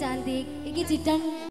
Cantik, iki jidan.